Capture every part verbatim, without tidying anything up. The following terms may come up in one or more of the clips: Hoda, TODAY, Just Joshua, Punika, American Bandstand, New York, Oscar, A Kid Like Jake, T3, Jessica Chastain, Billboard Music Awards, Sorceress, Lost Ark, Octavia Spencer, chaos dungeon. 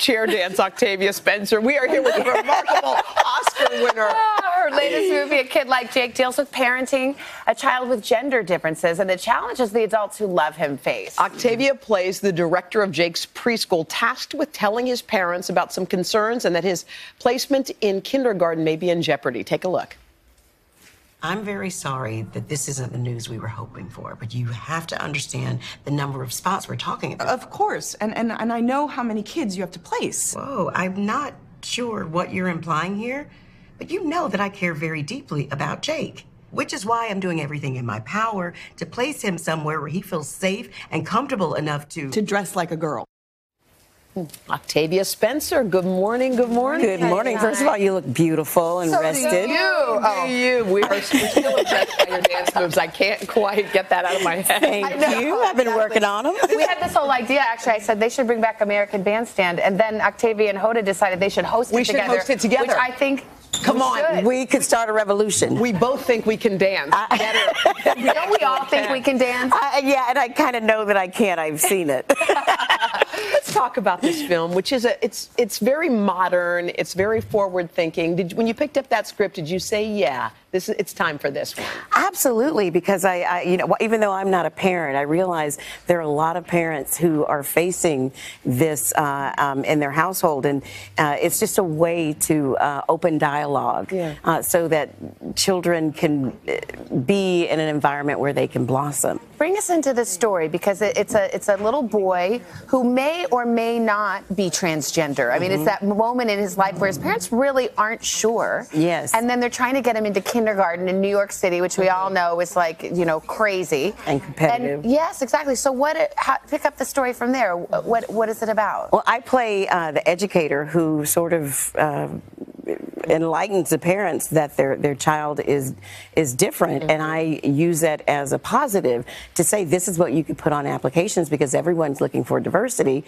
chair dance, Octavia Spencer. We are here with a remarkable Oscar winner. Her latest movie, A Kid Like Jake, deals with parenting a child with gender differences and the challenges the adults who love him face. Octavia plays the director of Jake's preschool, tasked with telling his parents about some concerns and that his placement in kindergarten may be in jeopardy. Take a look. I'm very sorry that this isn't the news we were hoping for, but you have to understand the number of spots we're talking about. Of course, and, and, and I know how many kids you have to place. Whoa, I'm not sure what you're implying here, but you know that I care very deeply about Jake, which is why I'm doing everything in my power to place him somewhere where he feels safe and comfortable enough to... To dress like a girl. Octavia Spencer, good morning, good morning. Good morning. First of all, you look beautiful and so rested. Do you. Oh, do you. We are still impressed by your dance moves. I can't quite get that out of my head. Thank you. I've been exactly. working on them. We had this whole idea, actually. I said they should bring back American Bandstand, and then Octavia and Hoda decided they should host we it together. We should host it together. Which I think... Come we on, should. we could start a revolution. We both think we can dance. I, better. Don't yeah, we all think can. we can dance? I, yeah, and I kind of know that I can. I've seen it. Let's talk about this film, which is a it's it's very modern. It's very forward thinking. Did when you picked up that script, did you say, yeah, this it's time for this one? Absolutely, because I, I you know even though I'm not a parent, I realize there are a lot of parents who are facing this uh, um, in their household, and uh, it's just a way to uh, open dialogue. Dialogue, yeah. uh, so that children can be in an environment where they can blossom. Bring us into this story, because it, it's a it's a little boy who may or may not be transgender. I mean, mm-hmm. it's that moment in his life where his parents really aren't sure. Yes. And then they're trying to get him into kindergarten in New York City, which we all know is like, you know, crazy. And competitive. And yes, exactly. So what? How, pick up the story from there. What What is it about? Well, I play uh, the educator who sort of... Uh, enlightens the parents that their their child is is different, mm-hmm. and I use that as a positive to say this is what you could put on applications, because everyone's looking for diversity,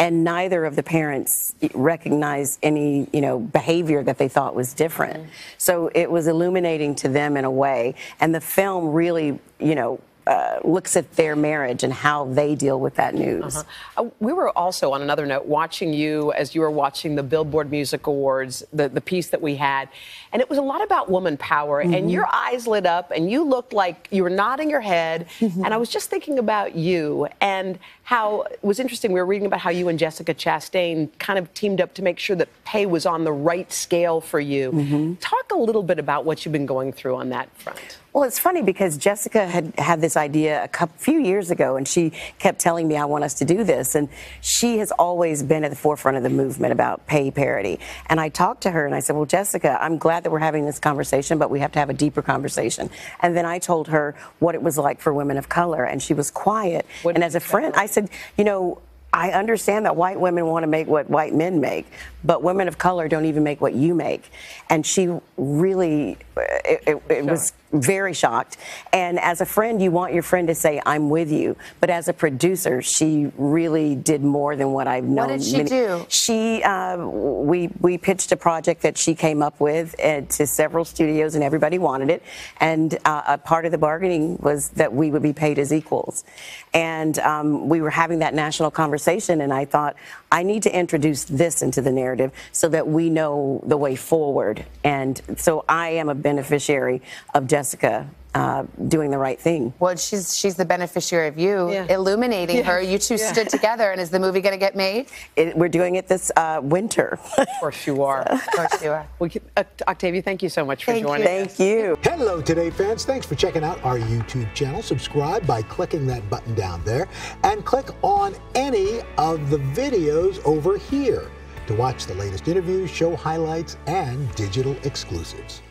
and neither of the parents recognize any you know behavior that they thought was different. Mm-hmm. So it was illuminating to them in a way, and the film really you know. Uh, looks at their marriage and how they deal with that news. Uh-huh. Uh, we were also, on another note, watching you as you were watching the Billboard Music Awards, the, the piece that we had, and it was a lot about woman power, mm-hmm. and your eyes lit up, and you looked like you were nodding your head, mm-hmm. and I was just thinking about you, and how it was interesting, we were reading about how you and Jessica Chastain kind of teamed up to make sure that pay was on the right scale for you. Mm-hmm. Talk a little bit about what you've been going through on that front. Well, it's funny because Jessica had had this idea a couple, few years ago, and she kept telling me, I want us to do this. And she has always been at the forefront of the movement about pay parity. And I talked to her, and I said, well, Jessica, I'm glad that we're having this conversation, but we have to have a deeper conversation. And then I told her what it was like for women of color, and she was quiet. What and as a friend, I said, you know, I understand that white women want to make what white men make, but women of color don't even make what you make. And she really, it, it, it was very shocked. And as a friend, you want your friend to say, I'm with you. But as a producer, she really did more than what I've known. What did she many, do? She, uh, we, we pitched a project that she came up with uh, to several studios, and everybody wanted it. And uh, a part of the bargaining was that we would be paid as equals. And um, we were having that national conversation. And I thought, I need to introduce this into the narrative so that we know the way forward. And so I am a beneficiary of Jessica uh, doing the right thing. Well, she's she's the beneficiary of you yeah. illuminating yeah. her. You two yeah. stood together. And is the movie going to get made? It, we're doing it this uh, winter. Of course you are. Of course you are. We can, uh, Octavia, thank you so much for thank joining you. us. Thank you. Hello, Today fans. Thanks for checking out our YouTube channel. Subscribe by clicking that button down there, and click on any of the videos over here to watch the latest interviews, show highlights, and digital exclusives.